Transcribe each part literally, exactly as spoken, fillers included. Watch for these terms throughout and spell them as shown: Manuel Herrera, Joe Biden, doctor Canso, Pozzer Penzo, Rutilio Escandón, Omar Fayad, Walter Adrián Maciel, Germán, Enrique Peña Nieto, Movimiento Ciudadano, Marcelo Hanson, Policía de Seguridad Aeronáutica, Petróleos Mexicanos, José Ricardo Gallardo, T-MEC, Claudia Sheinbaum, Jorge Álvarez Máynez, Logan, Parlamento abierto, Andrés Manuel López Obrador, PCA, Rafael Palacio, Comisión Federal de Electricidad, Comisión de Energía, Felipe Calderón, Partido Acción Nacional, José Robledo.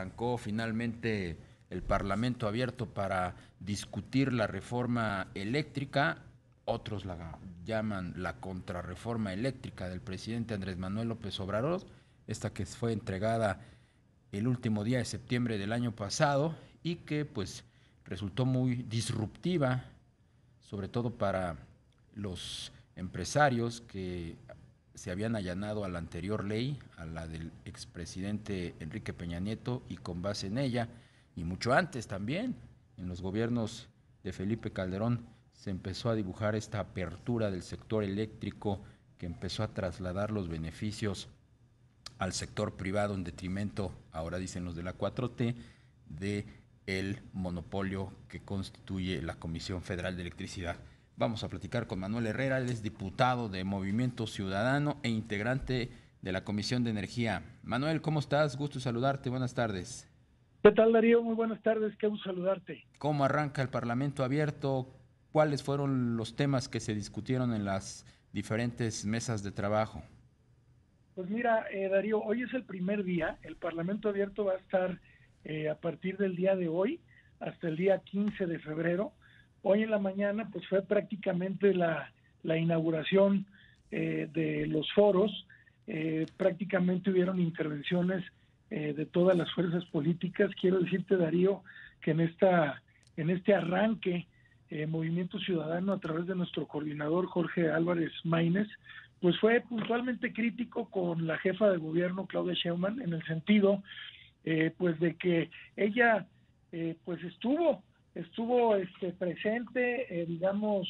arrancó finalmente el Parlamento abierto para discutir la reforma eléctrica, otros la llaman la contrarreforma eléctrica del presidente Andrés Manuel López Obrador, esta que fue entregada el último día de septiembre del año pasado y que pues resultó muy disruptiva, sobre todo para los empresarios que se habían allanado a la anterior ley, a la del expresidente Enrique Peña Nieto, y con base en ella, y mucho antes también, en los gobiernos de Felipe Calderón, se empezó a dibujar esta apertura del sector eléctrico que empezó a trasladar los beneficios al sector privado en detrimento, ahora dicen los de la cuatro T, de el monopolio que constituye la Comisión Federal de Electricidad. Vamos a platicar con Manuel Herrera, él es diputado de Movimiento Ciudadano e integrante de la Comisión de Energía. Manuel, ¿cómo estás? Gusto saludarte, buenas tardes. ¿Qué tal, Darío? Muy buenas tardes, qué gusto saludarte. ¿Cómo arranca el Parlamento abierto? ¿Cuáles fueron los temas que se discutieron en las diferentes mesas de trabajo? Pues mira, eh, Darío, hoy es el primer día, el Parlamento abierto va a estar eh, a partir del día de hoy hasta el día quince de febrero. Hoy en la mañana pues fue prácticamente la, la inauguración eh, de los foros, eh, prácticamente hubieron intervenciones eh, de todas las fuerzas políticas. Quiero decirte, Darío, que en, esta, en este arranque, eh, Movimiento Ciudadano, a través de nuestro coordinador Jorge Álvarez Máynez, pues fue puntualmente crítico con la jefa de gobierno, Claudia Sheinbaum, en el sentido eh, pues de que ella eh, pues estuvo estuvo este, presente, eh, digamos,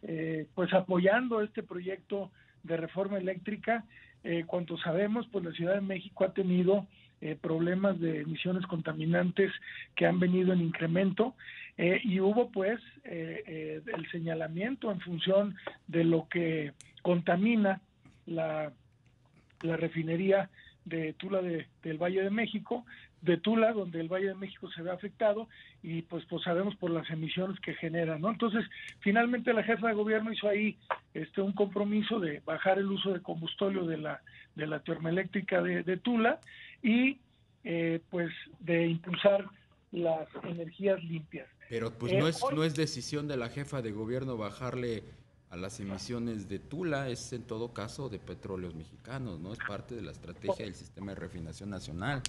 eh, pues apoyando este proyecto de reforma eléctrica. Eh, cuanto sabemos, pues la Ciudad de México ha tenido eh, problemas de emisiones contaminantes que han venido en incremento eh, y hubo pues eh, eh, el señalamiento en función de lo que contamina la, la refinería de Tula de, del Valle de México, de Tula, donde el Valle de México se ve afectado, y pues, pues sabemos por las emisiones que genera, ¿no? Entonces, finalmente la jefa de gobierno hizo ahí este un compromiso de bajar el uso de combustorio de la, de la termoeléctrica de, de Tula y eh, pues de impulsar las energías limpias. Pero pues eh, no es hoy... no es decisión de la jefa de gobierno bajarle a las emisiones de Tula, es en todo caso de Petróleos Mexicanos, ¿no? Es parte de la estrategia del sistema de refinación nacional.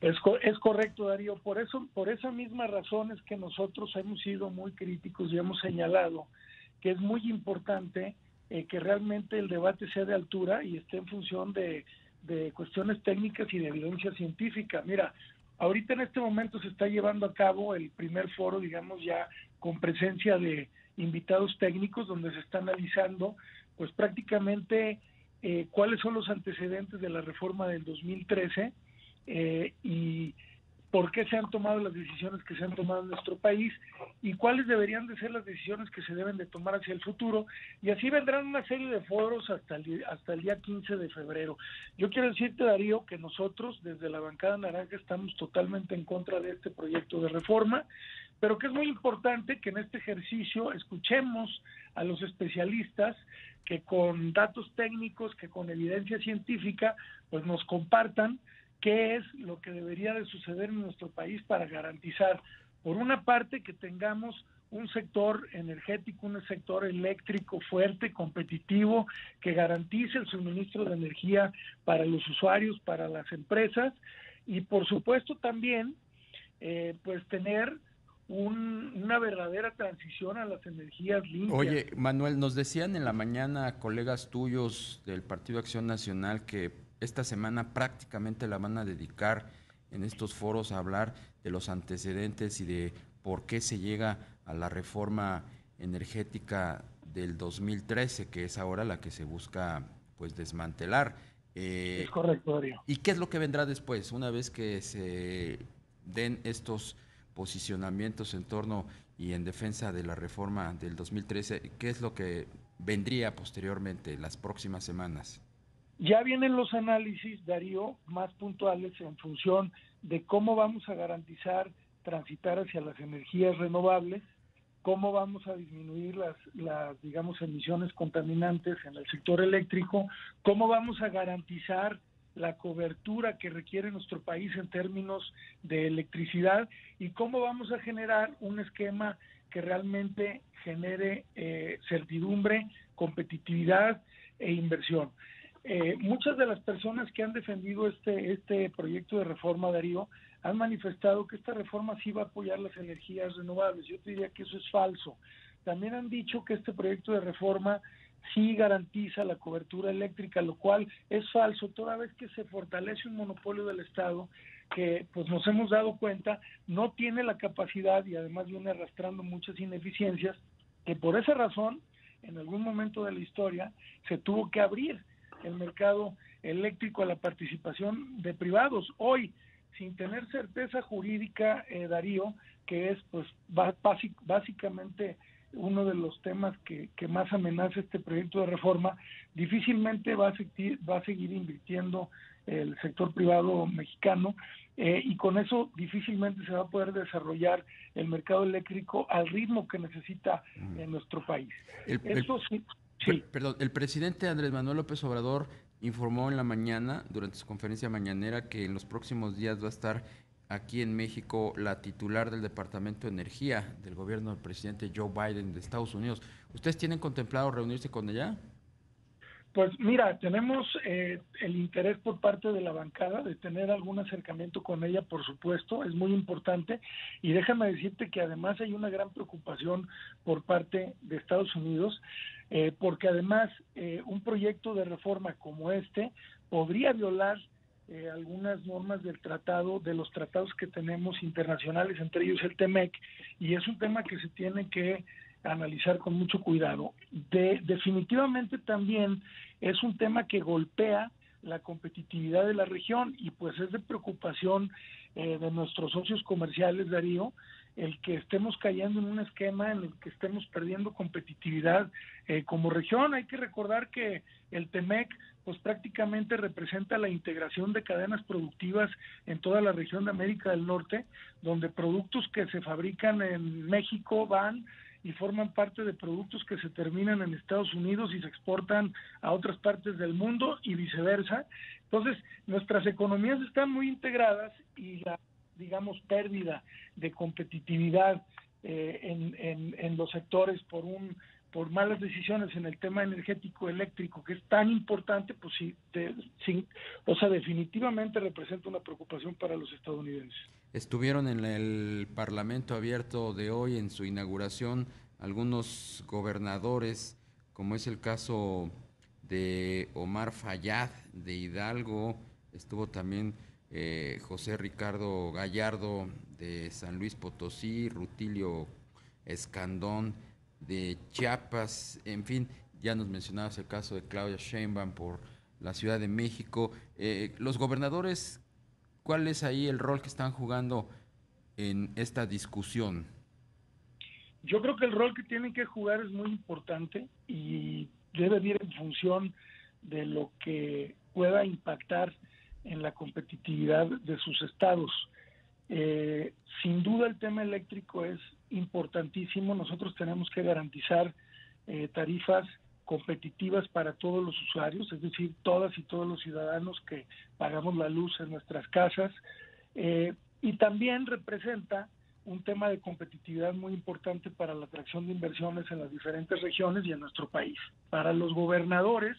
Es, es correcto, Darío. Por eso, por esa misma razón es que nosotros hemos sido muy críticos y hemos señalado que es muy importante eh, que realmente el debate sea de altura y esté en función de, de cuestiones técnicas y de evidencia científica. Mira, ahorita en este momento se está llevando a cabo el primer foro, digamos, ya con presencia de invitados técnicos, donde se está analizando pues prácticamente eh, cuáles son los antecedentes de la reforma del dos mil trece eh, y por qué se han tomado las decisiones que se han tomado en nuestro país y cuáles deberían de ser las decisiones que se deben de tomar hacia el futuro, y así vendrán una serie de foros hasta el, hasta el día quince de febrero. Yo quiero decirte, Darío, que nosotros desde la bancada naranja estamos totalmente en contra de este proyecto de reforma, pero que es muy importante que en este ejercicio escuchemos a los especialistas que con datos técnicos, que con evidencia científica, pues nos compartan qué es lo que debería de suceder en nuestro país para garantizar, por una parte, que tengamos un sector energético, un sector eléctrico fuerte, competitivo, que garantice el suministro de energía para los usuarios, para las empresas, y por supuesto también, eh, pues tener Un, una verdadera transición a las energías limpias. Oye, Manuel, nos decían en la mañana colegas tuyos del Partido Acción Nacional que esta semana prácticamente la van a dedicar en estos foros a hablar de los antecedentes y de por qué se llega a la reforma energética del dos mil trece, que es ahora la que se busca pues desmantelar. Eh, es correcto, Darío. ¿Y qué es lo que vendrá después, una vez que se den estos posicionamientos en torno y en defensa de la reforma del dos mil trece, qué es lo que vendría posteriormente, las próximas semanas? Ya vienen los análisis, Darío, más puntuales en función de cómo vamos a garantizar transitar hacia las energías renovables, cómo vamos a disminuir las, las digamos, emisiones contaminantes en el sector eléctrico, cómo vamos a garantizar la cobertura que requiere nuestro país en términos de electricidad y cómo vamos a generar un esquema que realmente genere eh, certidumbre, competitividad e inversión. Eh, muchas de las personas que han defendido este, este proyecto de reforma, Darío, han manifestado que esta reforma sí va a apoyar las energías renovables. Yo te diría que eso es falso. También han dicho que este proyecto de reforma sí garantiza la cobertura eléctrica, lo cual es falso, toda vez que se fortalece un monopolio del Estado que, pues nos hemos dado cuenta, no tiene la capacidad y además viene arrastrando muchas ineficiencias, que por esa razón, en algún momento de la historia, se tuvo que abrir el mercado eléctrico a la participación de privados. Hoy, sin tener certeza jurídica, eh, Darío, que es pues basic, básicamente uno de los temas que, que más amenaza este proyecto de reforma, difícilmente va a seguir, va a seguir invirtiendo el sector privado mexicano eh, y con eso difícilmente se va a poder desarrollar el mercado eléctrico al ritmo que necesita mm. en nuestro país. El, eso sí, el, sí. Perdón, el presidente Andrés Manuel López Obrador informó en la mañana, durante su conferencia mañanera, que en los próximos días va a estar aquí en México la titular del Departamento de Energía del gobierno del presidente Joe Biden de Estados Unidos. ¿Ustedes tienen contemplado reunirse con ella? Pues mira, tenemos eh, el interés por parte de la bancada de tener algún acercamiento con ella, por supuesto, es muy importante. Y déjame decirte que además hay una gran preocupación por parte de Estados Unidos, eh, porque además eh, un proyecto de reforma como este podría violar eh, algunas normas del tratado, de los tratados que tenemos internacionales, entre ellos el T-M E C, y es un tema que se tiene que analizar con mucho cuidado. De, definitivamente también es un tema que golpea la competitividad de la región y pues es de preocupación eh, de nuestros socios comerciales, Darío, el que estemos cayendo en un esquema en el que estemos perdiendo competitividad eh, como región. Hay que recordar que el T-M E C pues prácticamente representa la integración de cadenas productivas en toda la región de América del Norte, donde productos que se fabrican en México van y forman parte de productos que se terminan en Estados Unidos y se exportan a otras partes del mundo y viceversa. Entonces, nuestras economías están muy integradas y la, digamos, pérdida de competitividad eh, en, en, en los sectores por un por malas decisiones en el tema energético eléctrico, que es tan importante, pues sí, de, sí, o sea, definitivamente representa una preocupación para los estadounidenses. Estuvieron en el Parlamento abierto de hoy, en su inauguración, algunos gobernadores, como es el caso de Omar Fayad de Hidalgo, estuvo también eh, José Ricardo Gallardo de San Luis Potosí, Rutilio Escandón de Chiapas, en fin, ya nos mencionabas el caso de Claudia Sheinbaum por la Ciudad de México. Eh, los gobernadores, ¿cuál es ahí el rol que están jugando en esta discusión? Yo creo que el rol que tienen que jugar es muy importante y debe ir en función de lo que pueda impactar en la competitividad de sus estados. Eh, sin duda el tema eléctrico es importantísimo. Nosotros tenemos que garantizar eh, tarifas competitivas para todos los usuarios, es decir, todas y todos los ciudadanos que pagamos la luz en nuestras casas, eh, y también representa un tema de competitividad muy importante para la atracción de inversiones en las diferentes regiones y en nuestro país. Para los gobernadores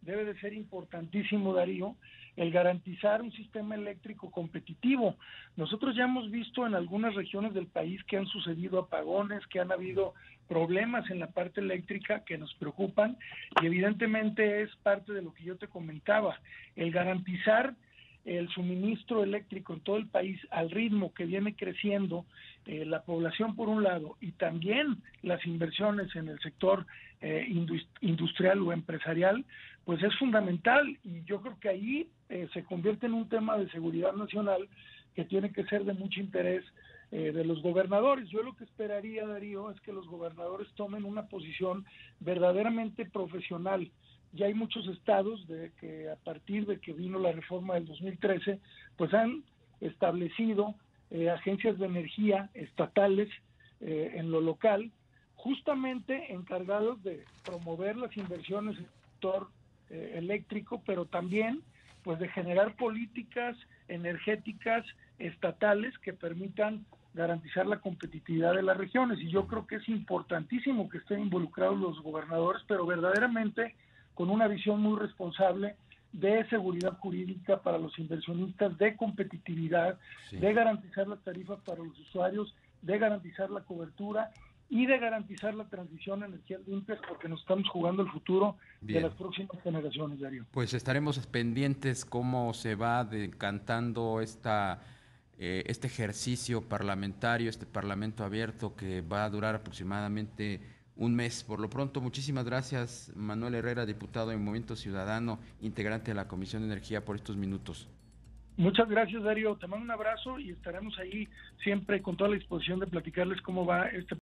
debe de ser importantísimo, Darío, el garantizar un sistema eléctrico competitivo. Nosotros ya hemos visto en algunas regiones del país que han sucedido apagones, que han habido problemas en la parte eléctrica que nos preocupan y evidentemente es parte de lo que yo te comentaba, el garantizar el suministro eléctrico en todo el país al ritmo que viene creciendo eh, la población por un lado y también las inversiones en el sector eh, indust- industrial o empresarial, pues es fundamental y yo creo que ahí eh, se convierte en un tema de seguridad nacional que tiene que ser de mucho interés eh, de los gobernadores. Yo lo que esperaría, Darío, es que los gobernadores tomen una posición verdaderamente profesional. Ya hay muchos estados de que a partir de que vino la reforma del dos mil trece, pues han establecido eh, agencias de energía estatales eh, en lo local, justamente encargados de promover las inversiones en el sector eh, eléctrico, pero también pues de generar políticas energéticas estatales que permitan garantizar la competitividad de las regiones, y yo creo que es importantísimo que estén involucrados los gobernadores, pero verdaderamente con una visión muy responsable de seguridad jurídica para los inversionistas, de competitividad, sí, de garantizar las tarifas para los usuarios, de garantizar la cobertura y de garantizar la transición a energías limpias, porque nos estamos jugando el futuro Bien. de las próximas generaciones, Darío. Pues estaremos pendientes cómo se va decantando esta, eh, este ejercicio parlamentario, este parlamento abierto que va a durar aproximadamente un mes. Por lo pronto, muchísimas gracias, Manuel Herrera, diputado de Movimiento Ciudadano, integrante de la Comisión de Energía, por estos minutos. Muchas gracias, Darío. Te mando un abrazo y estaremos ahí siempre con toda la disposición de platicarles cómo va este